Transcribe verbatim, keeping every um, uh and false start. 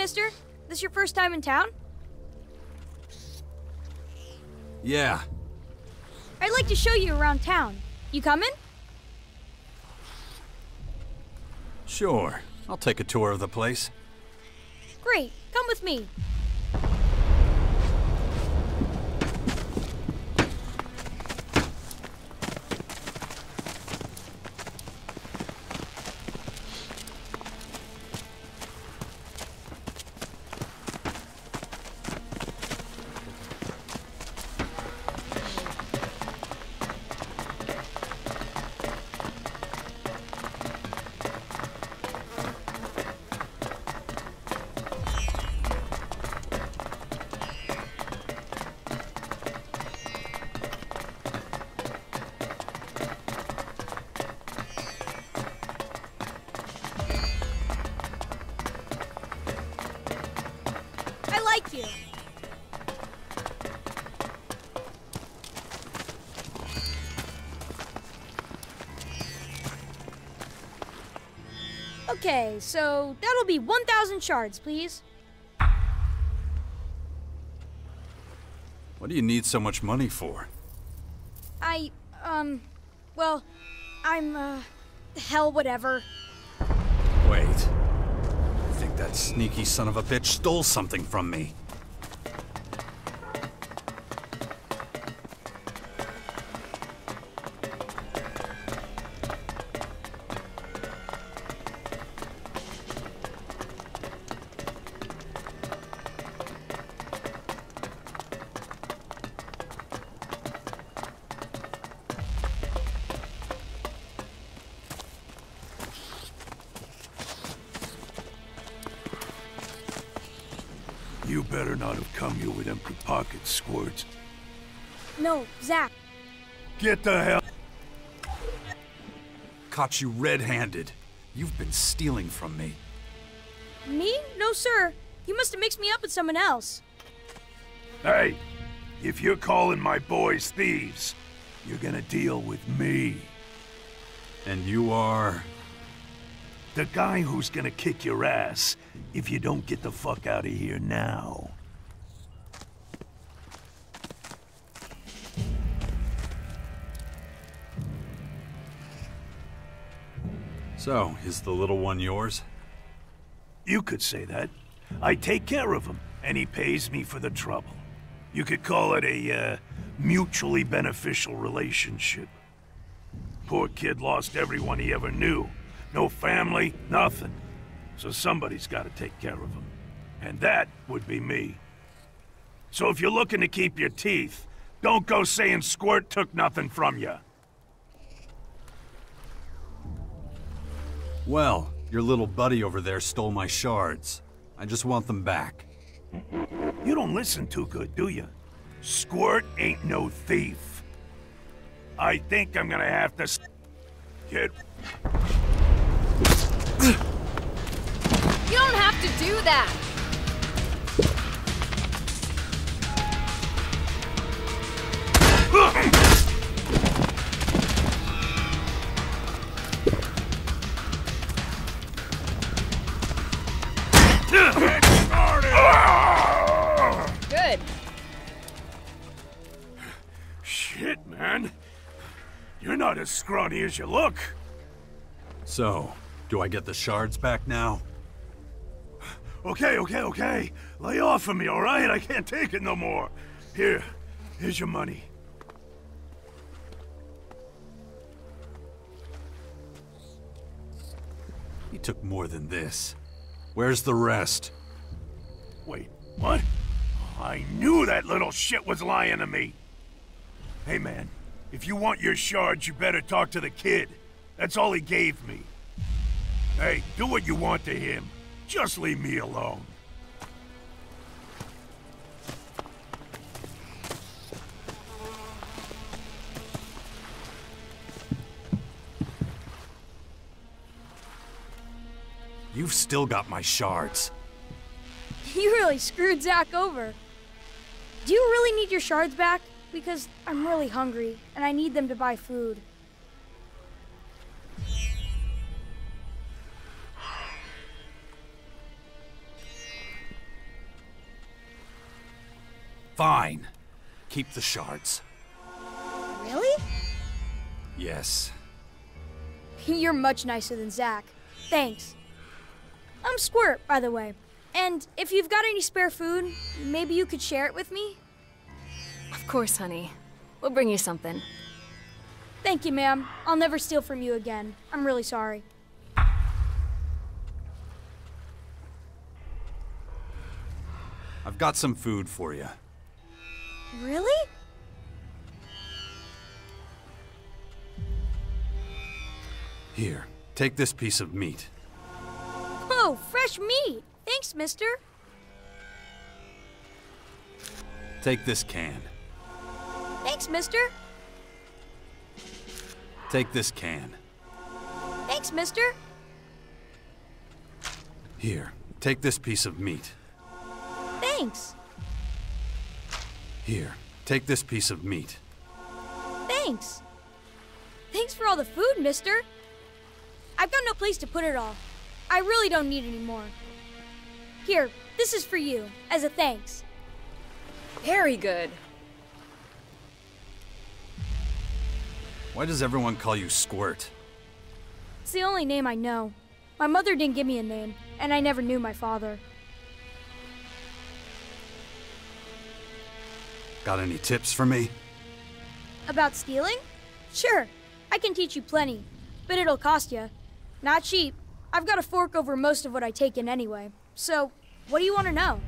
mister? This your first time in town? Yeah. I'd like to show you around town. You coming? Sure. I'll take a tour of the place. Great. Come with me. Okay, so that'll be one thousand shards, please. What do you need so much money for? I, um, well, I'm, uh, hell, whatever. Wait. I think that sneaky son of a bitch stole something from me. You better not have come here with empty pockets, Squirtz. No, Zack. Get the hell... Caught you red-handed. You've been stealing from me. Me? No, sir. You must have mixed me up with someone else. Hey, if you're calling my boys thieves, you're gonna deal with me. And you are... the guy who's gonna kick your ass if you don't get the fuck out of here now. So, is the little one yours? You could say that. I take care of him, and he pays me for the trouble. You could call it a, uh, mutually beneficial relationship. Poor kid lost everyone he ever knew. No family, nothing. So somebody's got to take care of him. And that would be me. So if you're looking to keep your teeth, don't go saying Squirt took nothing from you. Well, your little buddy over there stole my shards. I just want them back. You don't listen too good, do you? Squirt ain't no thief. I think I'm gonna have to... Kid... You don't have to do that! Good. Shit, man. You're not as scrawny as you look. So, do I get the shards back now? Okay, okay, okay. Lay off of me, all right? I can't take it no more. Here, here's your money. He took more than this. Where's the rest? Wait, what? I knew that little shit was lying to me. Hey, man, if you want your shards, you better talk to the kid. That's all he gave me. Hey, do what you want to him. Just leave me alone. You've still got my shards. You really screwed Zack over. Do you really need your shards back? Because I'm really hungry, and I need them to buy food. Fine. Keep the shards. Really? Yes. You're much nicer than Zack. Thanks. I'm Squirt, by the way. And if you've got any spare food, maybe you could share it with me? Of course, honey. We'll bring you something. Thank you, ma'am. I'll never steal from you again. I'm really sorry. I've got some food for you. Really? Here, take this piece of meat. Oh, fresh meat! Thanks, mister. Take this can. Thanks, mister. Take this can. Thanks, mister. Here, take this piece of meat. Thanks. Here, take this piece of meat. Thanks. Thanks for all the food, mister. I've got no place to put it all. I really don't need any more. Here, this is for you, as a thanks. Very good. Why does everyone call you Squirt? It's the only name I know. My mother didn't give me a name, and I never knew my father. Got any tips for me? About stealing? Sure, I can teach you plenty, but it'll cost you. Not cheap. I've got to fork over most of what I take in anyway. So, what do you want to know?